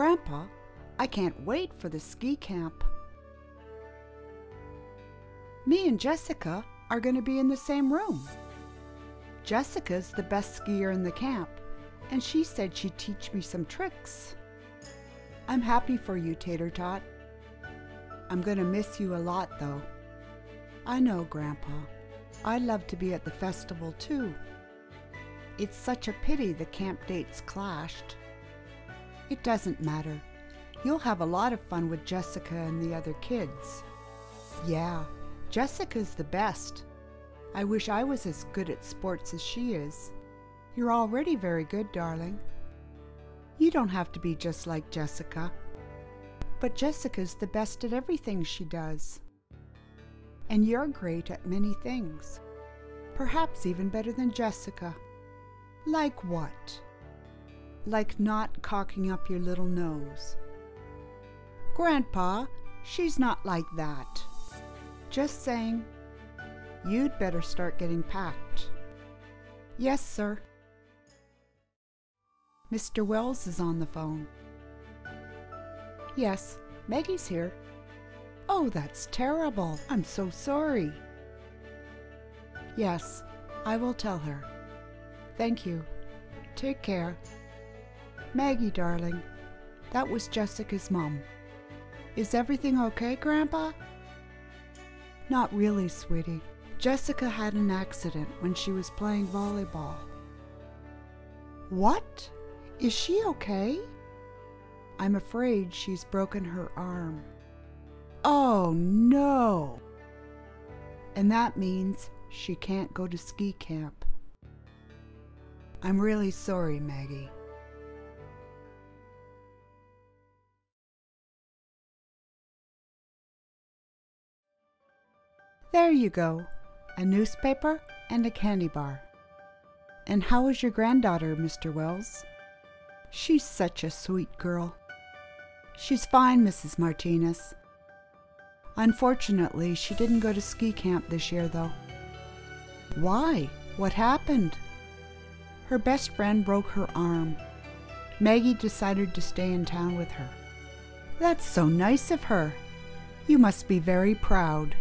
Grandpa, I can't wait for the ski camp. Me and Jessica are going to be in the same room. Jessica's the best skier in the camp, and she said she'd teach me some tricks. I'm happy for you, Tater Tot. I'm going to miss you a lot, though. I know, Grandpa. I'd love to be at the festival, too. It's such a pity the camp dates clashed. It doesn't matter. You'll have a lot of fun with Jessica and the other kids. Yeah, Jessica's the best. I wish I was as good at sports as she is. You're already very good, darling. You don't have to be just like Jessica. But Jessica's the best at everything she does. And you're great at many things. Perhaps even better than Jessica. Like what? Like not cocking up your little nose. Grandpa, she's not like that. Just saying, you'd better start getting packed. Yes, sir. Mr. Wells is on the phone. Yes, Maggie's here. Oh, that's terrible. I'm so sorry. Yes, I will tell her. Thank you. Take care. Maggie, darling, that was Jessica's mom. Is everything okay, Grandpa? Not really, sweetie. Jessica had an accident when she was playing volleyball. What? Is she okay? I'm afraid she's broken her arm. Oh, no! And that means she can't go to ski camp. I'm really sorry, Maggie. There you go, a newspaper and a candy bar. And how is your granddaughter, Mr. Wells? She's such a sweet girl. She's fine, Mrs. Martinez. Unfortunately, she didn't go to ski camp this year, though. Why? What happened? Her best friend broke her arm. Maggie decided to stay in town with her. That's so nice of her. You must be very proud.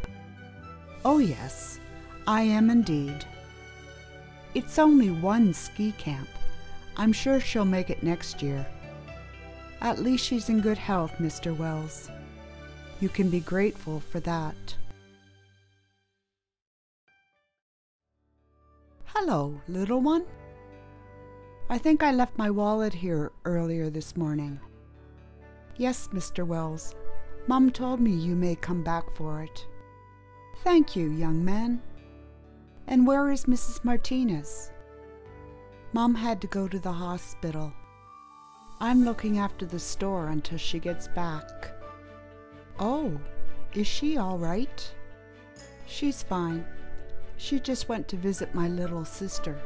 Oh yes, I am indeed. It's only one ski camp. I'm sure she'll make it next year. At least she's in good health, Mr. Wells. You can be grateful for that. Hello, little one. I think I left my wallet here earlier this morning. Yes, Mr. Wells. Mom told me you may come back for it. Thank you, young man. And where is Mrs. Martinez? Mom had to go to the hospital. I'm looking after the store until she gets back. Oh, is she all right? She's fine. She just went to visit my little sister.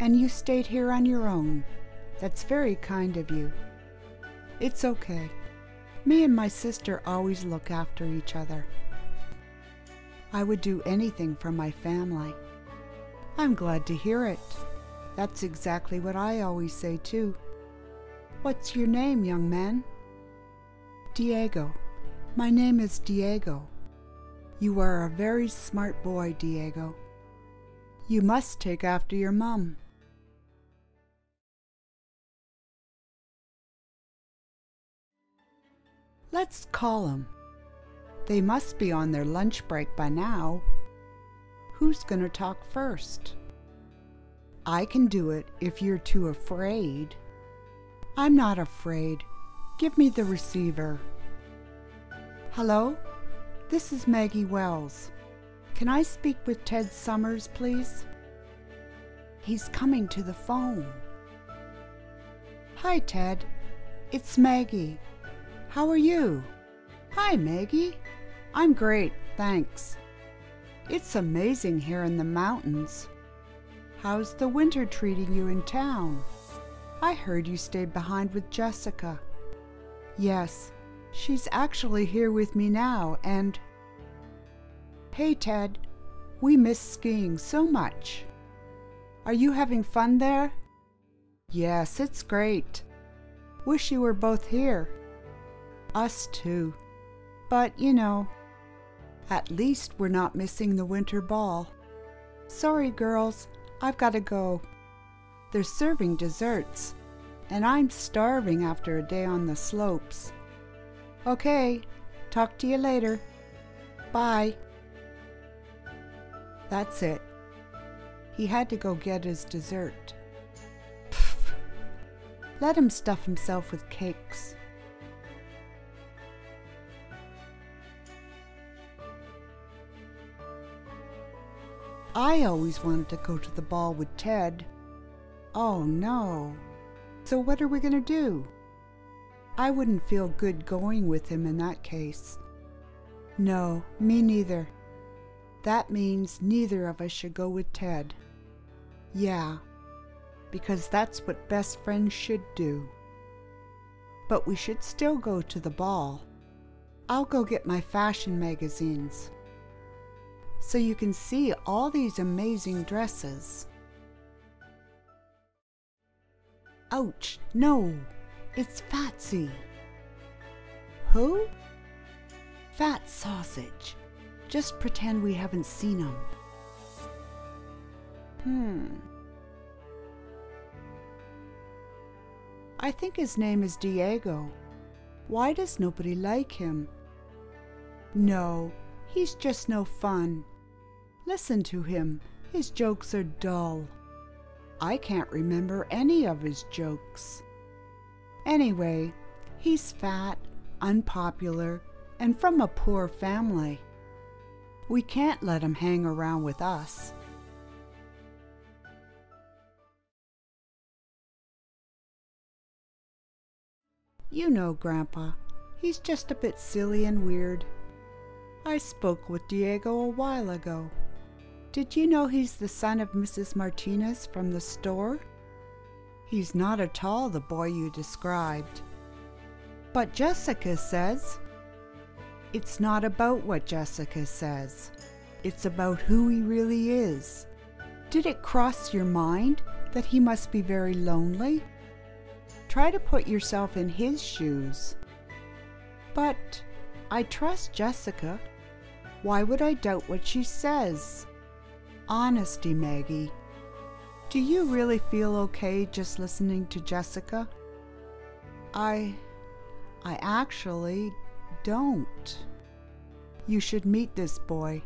And you stayed here on your own. That's very kind of you. It's okay. Me and my sister always look after each other. I would do anything for my family. I'm glad to hear it. That's exactly what I always say, too. What's your name, young man? Diego. My name is Diego. You are a very smart boy, Diego. You must take after your mom. Let's call him. They must be on their lunch break by now. Who's going to talk first? I can do it if you're too afraid. I'm not afraid. Give me the receiver. Hello? This is Maggie Wells. Can I speak with Ted Summers, please? He's coming to the phone. Hi, Ted. It's Maggie. How are you? Hi, Maggie. I'm great, thanks. It's amazing here in the mountains. How's the winter treating you in town? I heard you stayed behind with Jessica. Yes, she's actually here with me now, and... Hey, Ted. We miss skiing so much. Are you having fun there? Yes, it's great. Wish you were both here. Us too. But, you know, at least we're not missing the winter ball. Sorry, girls, I've got to go. They're serving desserts, and I'm starving after a day on the slopes. Okay, talk to you later. Bye. That's it. He had to go get his dessert. Pfft. Let him stuff himself with cakes. I always wanted to go to the ball with Ted. Oh no. So what are we going to do? I wouldn't feel good going with him in that case. No, me neither. That means neither of us should go with Ted. Yeah, because that's what best friends should do. But we should still go to the ball. I'll go get my fashion magazines, so you can see all these amazing dresses. Ouch, no, it's Fatsy. Who? Fat Sausage. Just pretend we haven't seen him. I think his name is Diego. Why does nobody like him? No, he's just no fun. Listen to him. His jokes are dull. I can't remember any of his jokes. Anyway, he's fat, unpopular, and from a poor family. We can't let him hang around with us. You know, Grandpa, he's just a bit silly and weird. I spoke with Diego a while ago. Did you know he's the son of Mrs. Martinez from the store? He's not at all the boy you described. But Jessica says... It's not about what Jessica says. It's about who he really is. Did it cross your mind that he must be very lonely? Try to put yourself in his shoes. But I trust Jessica. Why would I doubt what she says? Honesty, Maggie. Do you really feel okay just listening to Jessica? I actually don't. You should meet this boy.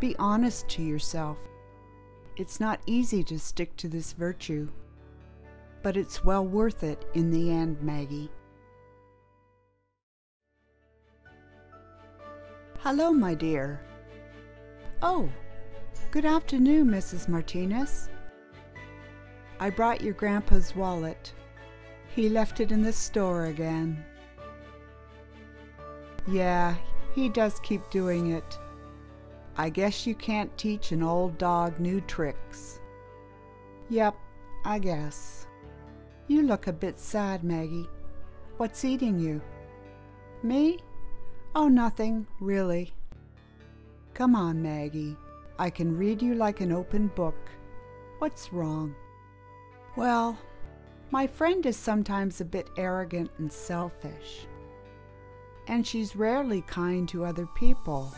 Be honest to yourself. It's not easy to stick to this virtue, but it's well worth it in the end, Maggie. Hello, my dear. Oh, good afternoon, Mrs. Martinez. I brought your grandpa's wallet. He left it in the store again. Yeah, he does keep doing it. I guess you can't teach an old dog new tricks. Yep, I guess. You look a bit sad, Maggie. What's eating you? Me? Oh, nothing, really. Come on, Maggie. I can read you like an open book. What's wrong? Well, my friend is sometimes a bit arrogant and selfish, and she's rarely kind to other people.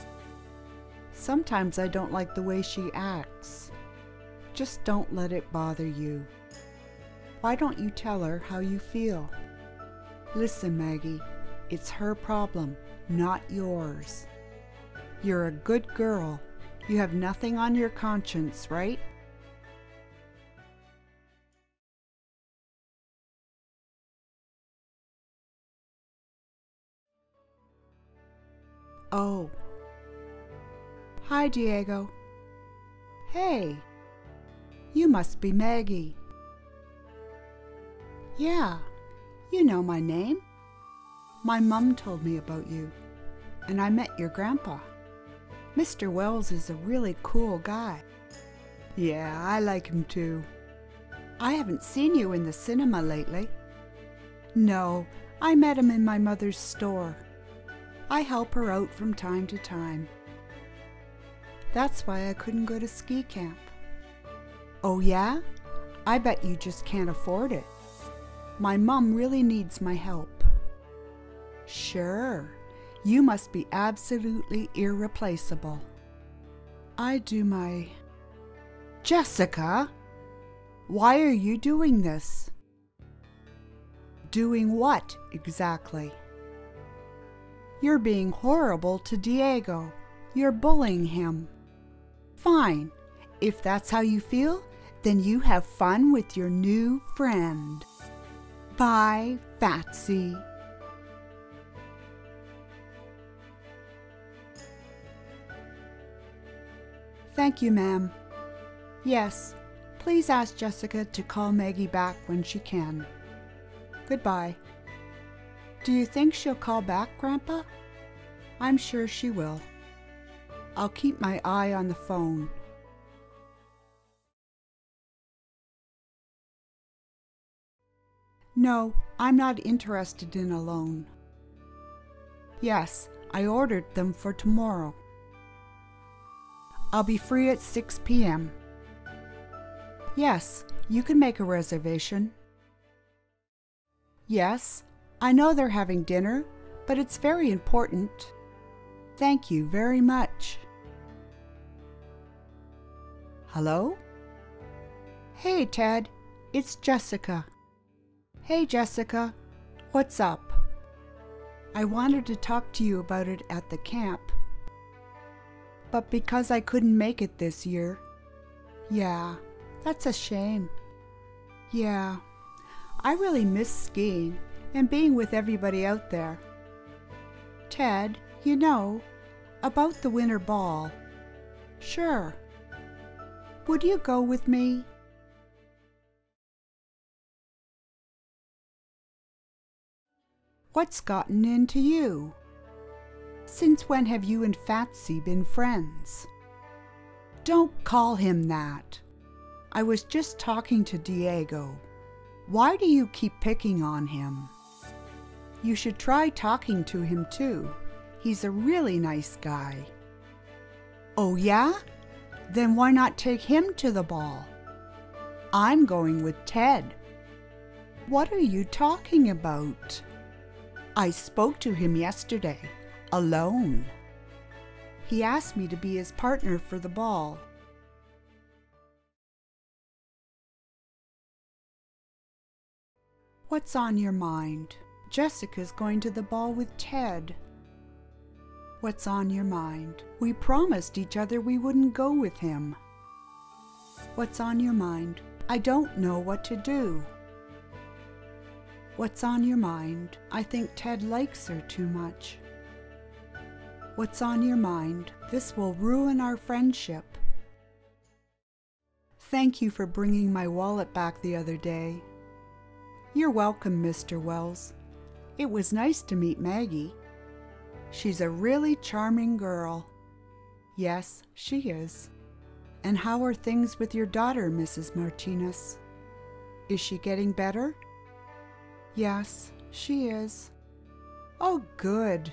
Sometimes I don't like the way she acts. Just don't let it bother you. Why don't you tell her how you feel? Listen, Maggie, it's her problem, not yours. You're a good girl. You have nothing on your conscience, right? Oh. Hi, Diego. Hey, you must be Maggie. Yeah, you know my name. My mum told me about you, and I met your grandpa. Mr. Wells is a really cool guy. Yeah, I like him too. I haven't seen you in the cinema lately. No, I met him in my mother's store. I help her out from time to time. That's why I couldn't go to ski camp. Oh yeah? I bet you just can't afford it. My mum really needs my help. Sure, you must be absolutely irreplaceable. I do my... Jessica, why are you doing this? Doing what exactly? You're being horrible to Diego. You're bullying him. Fine. If that's how you feel, then you have fun with your new friend. Bye, Fatsy. Thank you, ma'am. Yes, please ask Jessica to call Maggie back when she can. Goodbye. Do you think she'll call back, Grandpa? I'm sure she will. I'll keep my eye on the phone. No, I'm not interested in a loan. Yes, I ordered them for tomorrow. I'll be free at 6 p.m. Yes, you can make a reservation. Yes, I know they're having dinner, but it's very important. Thank you very much. Hello? Hey, Ted. It's Jessica. Hey, Jessica. What's up? I wanted to talk to you about it at the camp, but because I couldn't make it this year. Yeah, that's a shame. Yeah, I really miss skiing and being with everybody out there. Ted, you know, about the winter ball. Sure. Would you go with me? What's gotten into you? Since when have you and Fatsy been friends? Don't call him that. I was just talking to Diego. Why do you keep picking on him? You should try talking to him too. He's a really nice guy. Oh yeah? Then why not take him to the ball? I'm going with Ted. What are you talking about? I spoke to him yesterday, alone. He asked me to be his partner for the ball. What's on your mind? Jessica's going to the ball with Ted. What's on your mind? We promised each other we wouldn't go with him. What's on your mind? I don't know what to do. What's on your mind? I think Ted likes her too much. What's on your mind? This will ruin our friendship. Thank you for bringing my wallet back the other day. You're welcome, Mr. Wells. It was nice to meet Maggie. She's a really charming girl. Yes, she is. And how are things with your daughter, Mrs. Martinez? Is she getting better? Yes, she is. Oh, good.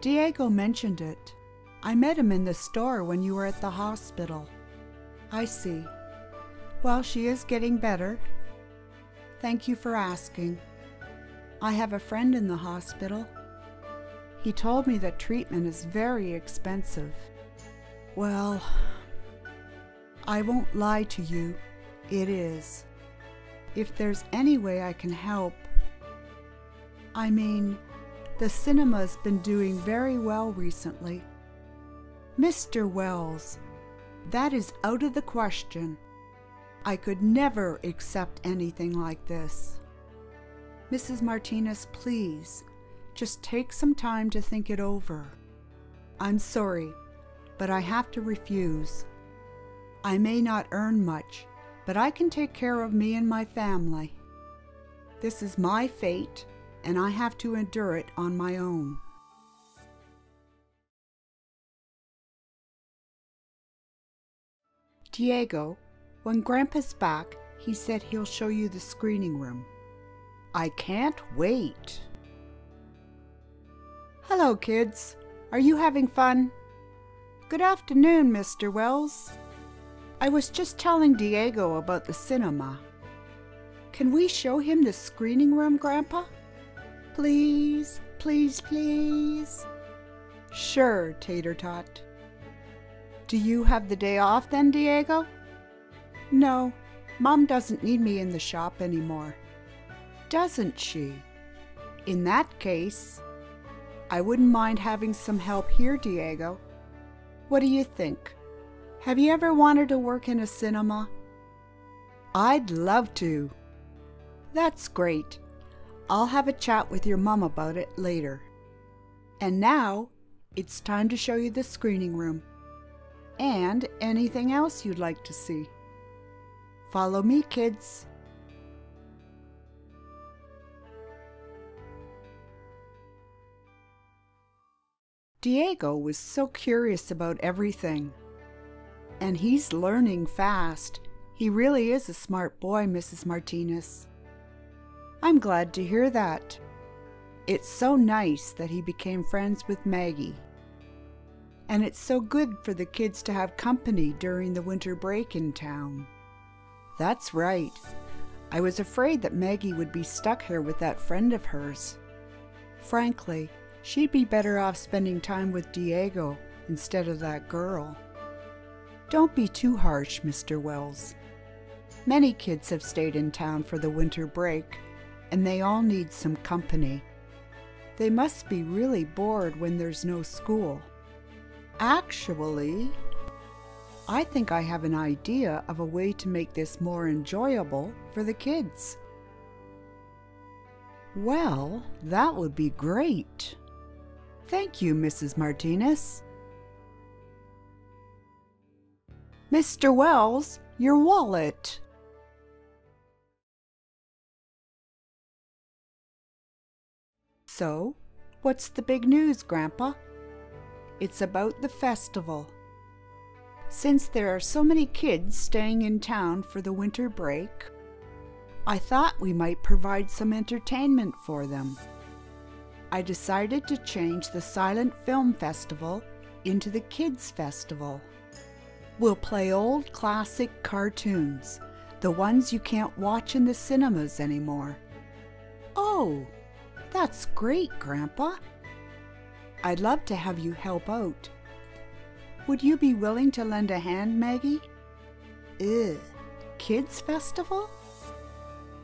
Diego mentioned it. I met him in the store when you were at the hospital. I see. Well, she is getting better. Thank you for asking. I have a friend in the hospital. He told me that treatment is very expensive. Well, I won't lie to you. It is. If there's any way I can help. I mean, the cinema's been doing very well recently. Mr. Wells, that is out of the question. I could never accept anything like this. Mrs. Martinez, please, just take some time to think it over. I'm sorry, but I have to refuse. I may not earn much, but I can take care of me and my family. This is my fate, and I have to endure it on my own. Diego, when Grandpa's back, he said he'll show you the screening room. I can't wait. Hello, kids. Are you having fun? Good afternoon, Mr. Wells. I was just telling Diego about the cinema. Can we show him the screening room, Grandpa? Please, please, please. Sure, Tater Tot. Do you have the day off then, Diego? No, Mom doesn't need me in the shop anymore. Doesn't she? In that case, I wouldn't mind having some help here, Diego. What do you think? Have you ever wanted to work in a cinema? I'd love to. That's great. I'll have a chat with your mom about it later. And now, it's time to show you the screening room. And anything else you'd like to see. Follow me, kids. Diego was so curious about everything. And he's learning fast. He really is a smart boy, Mrs. Martinez. I'm glad to hear that. It's so nice that he became friends with Maggie. And it's so good for the kids to have company during the winter break in town. That's right. I was afraid that Maggie would be stuck here with that friend of hers. Frankly, she'd be better off spending time with Diego instead of that girl. Don't be too harsh, Mr. Wells. Many kids have stayed in town for the winter break, and they all need some company. They must be really bored when there's no school. Actually, I think I have an idea of a way to make this more enjoyable for the kids. Well, that would be great. Thank you, Mrs. Martinez. Mr. Wells, your wallet. So, what's the big news, Grandpa? It's about the festival. Since there are so many kids staying in town for the winter break, I thought we might provide some entertainment for them. I decided to change the silent film festival into the kids' festival. We'll play old classic cartoons, the ones you can't watch in the cinemas anymore. Oh, that's great, Grandpa. I'd love to have you help out. Would you be willing to lend a hand, Maggie? Ugh, kids' festival?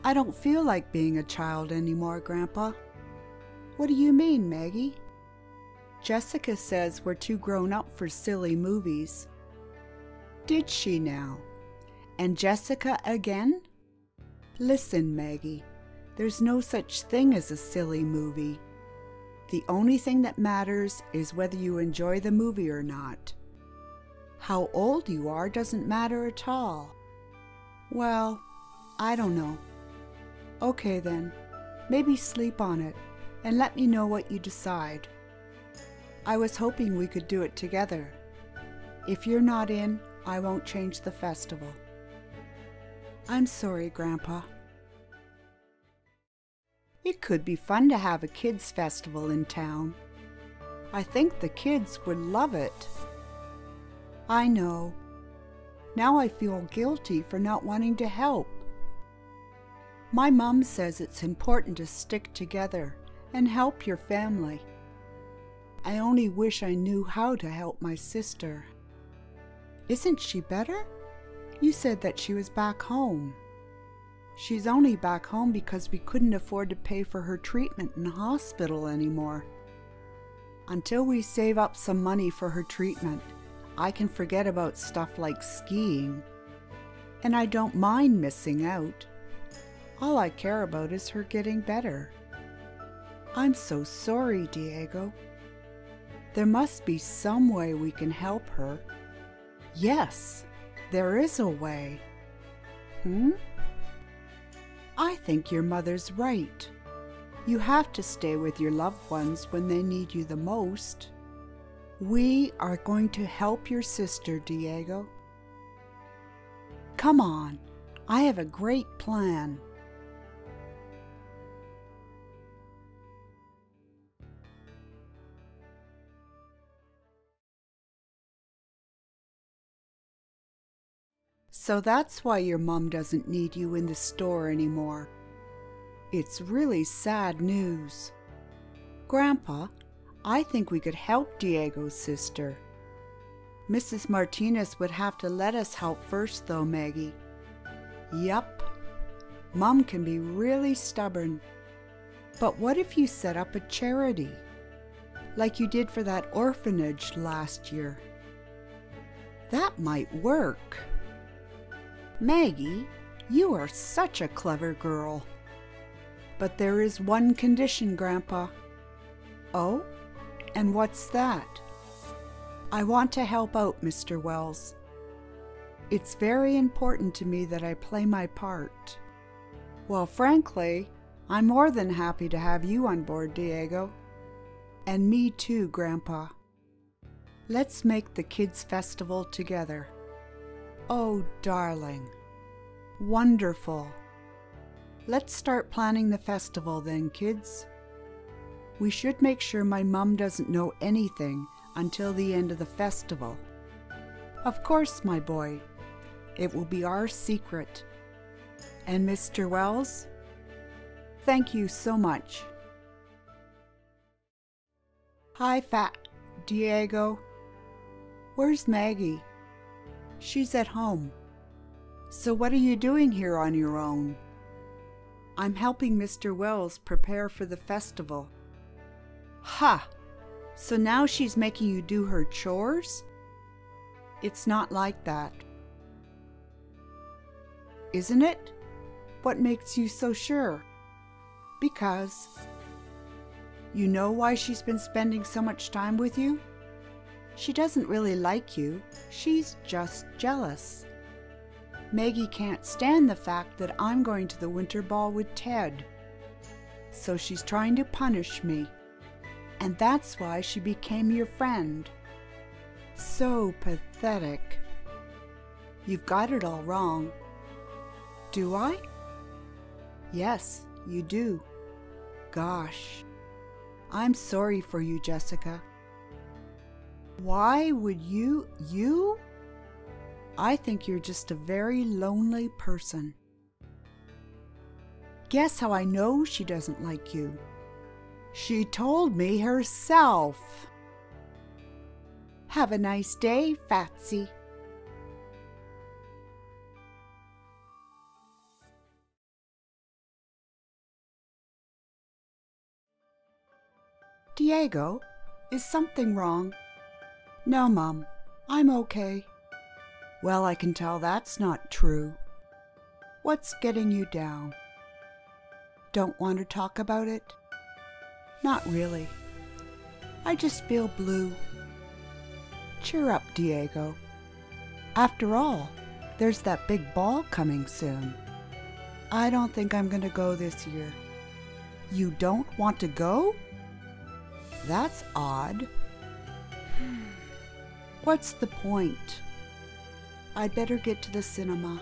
I don't feel like being a child anymore, Grandpa. What do you mean, Maggie? Jessica says we're too grown up for silly movies. Did she now? And Jessica again? Listen, Maggie, there's no such thing as a silly movie. The only thing that matters is whether you enjoy the movie or not. How old you are doesn't matter at all. Well, I don't know. Okay then, maybe sleep on it and let me know what you decide. I was hoping we could do it together. If you're not in, I won't change the festival. I'm sorry, Grandpa. It could be fun to have a kids' festival in town. I think the kids would love it. I know. Now I feel guilty for not wanting to help. My mom says it's important to stick together and help your family. I only wish I knew how to help my sister. Isn't she better? You said that she was back home. She's only back home because we couldn't afford to pay for her treatment in the hospital anymore. Until we save up some money for her treatment, I can forget about stuff like skiing. And I don't mind missing out. All I care about is her getting better. I'm so sorry, Diego. There must be some way we can help her. Yes, there is a way. I think your mother's right. You have to stay with your loved ones when they need you the most. We are going to help your sister, Diego. Come on, I have a great plan. So that's why your mom doesn't need you in the store anymore. It's really sad news. Grandpa, I think we could help Diego's sister. Mrs. Martinez would have to let us help first though, Maggie. Yep. Mom can be really stubborn. But what if you set up a charity? Like you did for that orphanage last year. That might work. Maggie, you are such a clever girl. But there is one condition, Grandpa. Oh? And what's that? I want to help out, Mr. Wells. It's very important to me that I play my part. Well, frankly, I'm more than happy to have you on board, Diego. And me too, Grandpa. Let's make the kids' festival together. Oh, darling. Wonderful. Let's start planning the festival then, kids. We should make sure my mom doesn't know anything until the end of the festival. Of course, my boy. It will be our secret. And Mr. Wells, thank you so much. Hi, Fat Diego. Where's Maggie? She's at home. So what are you doing here on your own? I'm helping Mr. Wells prepare for the festival. Ha! So now she's making you do her chores? It's not like that. Isn't it? What makes you so sure? Because. You know why she's been spending so much time with you? She doesn't really like you. She's just jealous. Maggie can't stand the fact that I'm going to the winter ball with Ted. So she's trying to punish me. And that's why she became your friend. So pathetic. You've got it all wrong. Do I? Yes, you do. Gosh. I'm sorry for you, Jessica. Why would you? I think you're just a very lonely person. Guess how I know she doesn't like you. She told me herself. Have a nice day, Fatsy. Diego, is something wrong? No, Mom, I'm okay. Well, I can tell that's not true. What's getting you down? Don't want to talk about it? Not really. I just feel blue. Cheer up, Diego. After all, there's that big ball coming soon. I don't think I'm going to go this year. You don't want to go? That's odd. What's the point? I'd better get to the cinema.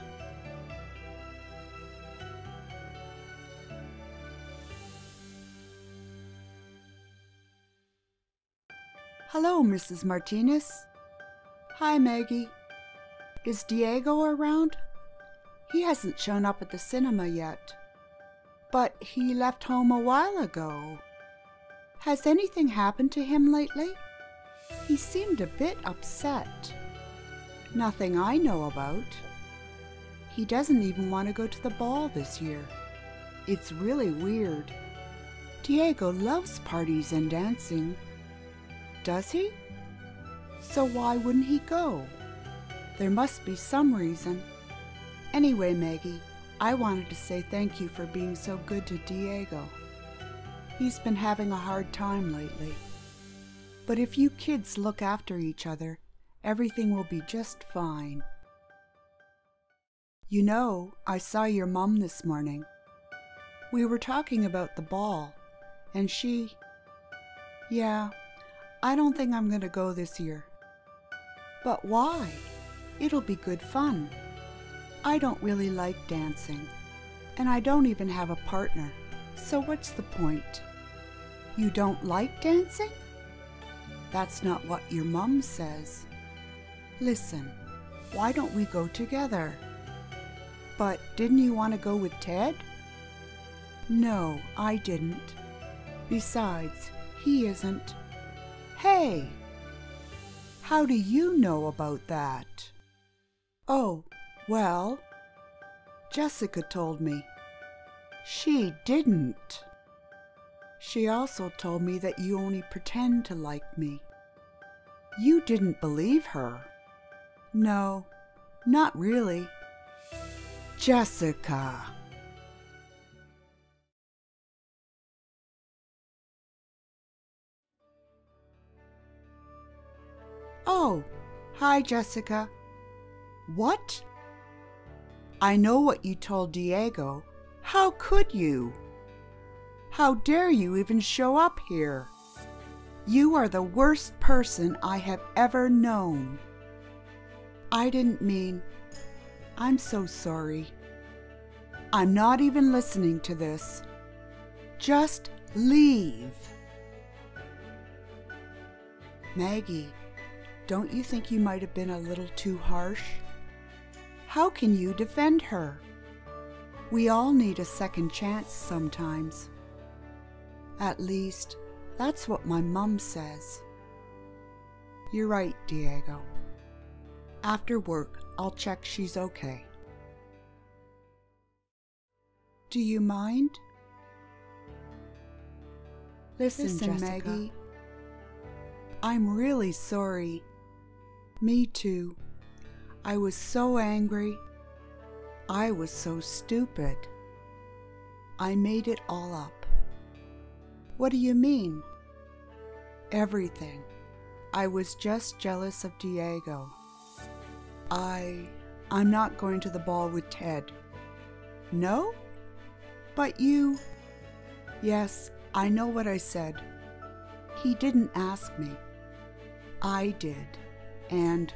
Hello, Mrs. Martinez. Hi, Maggie. Is Diego around? He hasn't shown up at the cinema yet. But he left home a while ago. Has anything happened to him lately? He seemed a bit upset. Nothing I know about. He doesn't even want to go to the ball this year. It's really weird. Diego loves parties and dancing. Does he? So why wouldn't he go? There must be some reason. Anyway, Maggie, I wanted to say thank you for being so good to Diego. He's been having a hard time lately. But if you kids look after each other, everything will be just fine. You know, I saw your mom this morning. We were talking about the ball, and she... Yeah, I don't think I'm going to go this year. But why? It'll be good fun. I don't really like dancing, and I don't even have a partner. So what's the point? You don't like dancing? That's not what your mom says. Listen, Why don't we go together? But didn't you want to go with Ted? No, I didn't. Besides, he isn't. Hey! How do you know about that? Oh, well, Jessica told me. She didn't. She also told me that you only pretend to like me. You didn't believe her. No, not really. Jessica. Oh, hi, Jessica. What? I know what you told Diego. How could you? How dare you even show up here? You are the worst person I have ever known. I didn't mean... I'm so sorry. I'm not even listening to this. Just leave. Maggie, don't you think you might have been a little too harsh? How can you defend her? We all need a second chance sometimes. At least, that's what my mum says. You're right, Diego. After work, I'll check she's okay. Do you mind? Listen, Jessica. Maggie. I'm really sorry. Me too. I was so angry. I was so stupid. I made it all up. What do you mean? Everything. I was just jealous of Diego. I'm not going to the ball with Ted. No? But you... Yes, I know what I said. He didn't ask me. I did. And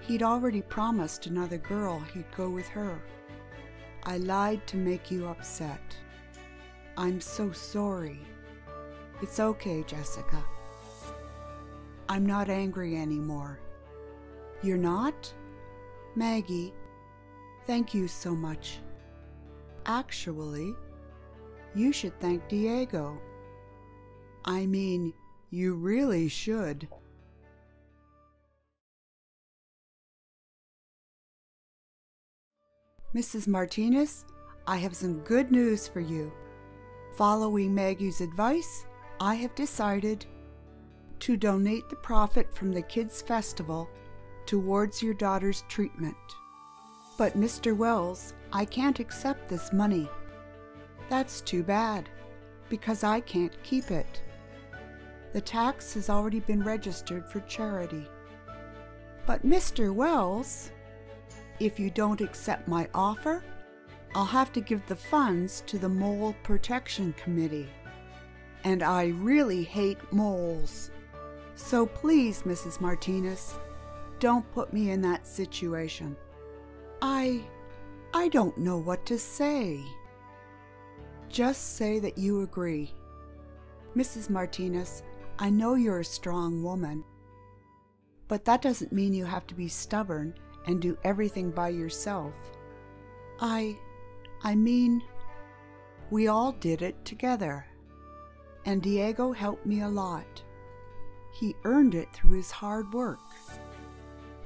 he'd already promised another girl he'd go with her. I lied to make you upset. I'm so sorry. It's okay, Jessica. I'm not angry anymore. You're not? Maggie, thank you so much. Actually, you should thank Diego. I mean, you really should. Mrs. Martinez, I have some good news for you. Following Maggie's advice, I have decided to donate the profit from the Kids' Festival towards your daughter's treatment. But Mr. Wells, I can't accept this money. That's too bad, because I can't keep it. The tax has already been registered for charity. But Mr. Wells, if you don't accept my offer, I'll have to give the funds to the Mole Protection Committee. And I really hate moles. So please, Mrs. Martinez, don't put me in that situation. I don't know what to say. Just say that you agree. Mrs. Martinez, I know you're a strong woman, but that doesn't mean you have to be stubborn and do everything by yourself. I mean, we all did it together. And Diego helped me a lot. He earned it through his hard work.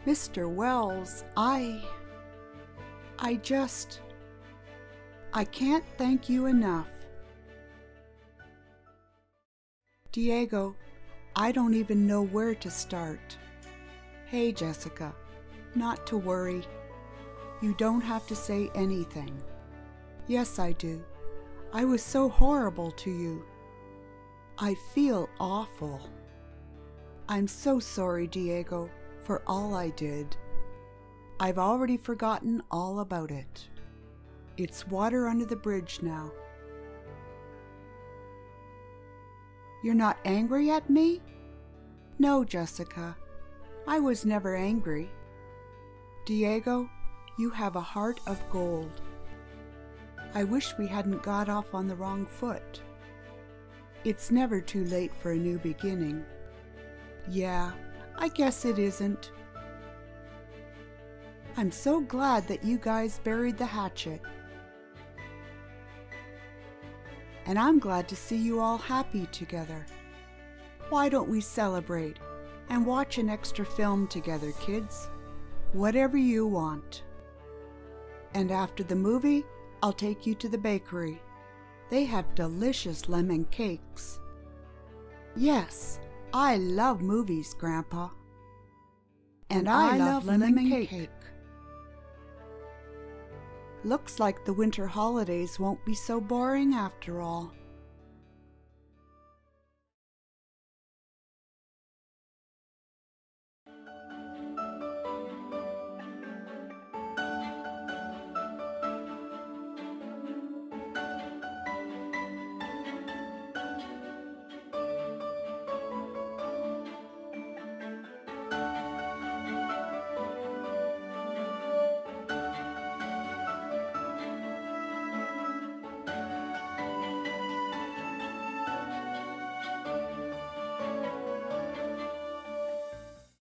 Mr. Wells, I can't thank you enough. Diego, I don't even know where to start. Hey, Jessica, not to worry. You don't have to say anything. Yes, I do. I was so horrible to you. I feel awful. I'm so sorry, Diego, for all I did. I've already forgotten all about it. It's water under the bridge now. You're not angry at me? No, Jessica. I was never angry. Diego, you have a heart of gold. I wish we hadn't got off on the wrong foot. It's never too late for a new beginning. Yeah, I guess it isn't. I'm so glad that you guys buried the hatchet. And I'm glad to see you all happy together. Why don't we celebrate and watch an extra film together, kids? Whatever you want. And after the movie, I'll take you to the bakery. They have delicious lemon cakes. Yes, I love movies, Grandpa. And I love lemon cake. Looks like the winter holidays won't be so boring after all.